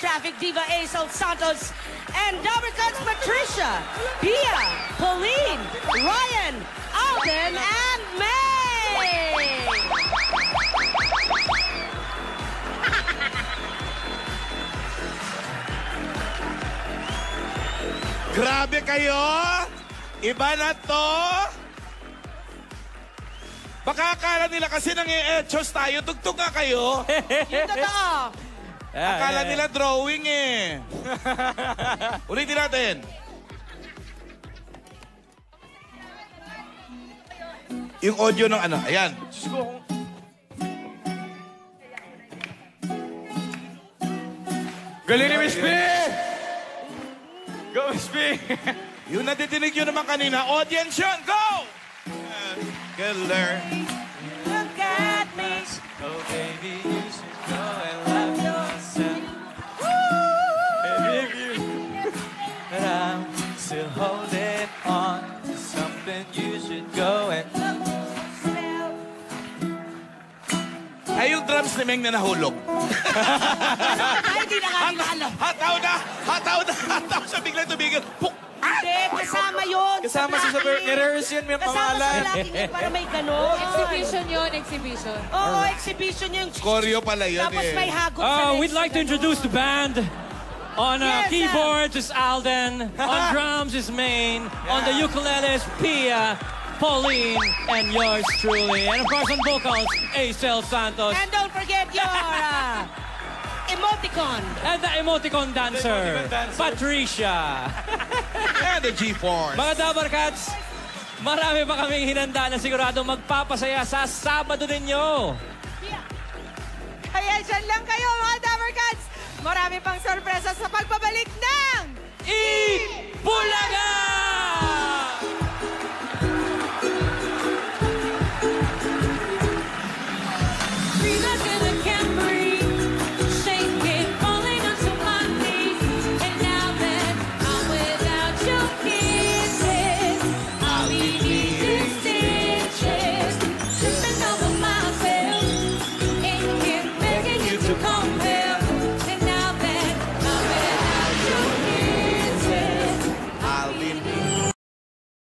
traffic diva Aicelle Santos and Dominicans Patricia, Pia, Pauleen, Ryan, Alden, and May! Grabe kayo! Iba na to! Baka akala nila kasi nangi-etchos tayo, tugtog nga kayo. Yung totoo. Akala nila drawing eh. Ulitin natin. Yung audio ng ano, ayan. Galing ni Miss P! Go Miss P! Yung natitinig yun naman kanina, audience yun, go! Good learn. Look at me. Oh, baby, you should go and love yourself. Baby, you. But I'm still holding on to something you should go and love yourself. Ay, yung drums ni Meng na nahulog. Ay, di na kami alam. Hataw siya biglang tumigil. Puk! Kasama yun. Kasama sa Rehearse yun, may pangalan. Kasama sa laking para may ganon. Exhibition yun, exhibition. Oo, exhibition yun. Koryo pala yun eh. Tapos may hagod sa next. We'd like to introduce the band. On keyboards is Alden. On drums is Maine. On the ukuleles, Pia, Pauleen, and yours truly. And of course on vocals, Aicelle Santos. And don't forget your... emoticon. And the emoticon dancer, Patricia. And the G-Force. Mga Dabarkats, marami pa kaming hinanda na sigurado magpapasaya sa Sabado ninyo. Kaya dyan lang kayo mga Dabarkats. Marami pang sorpresa sa pagbabalik ng Eat Bulaga!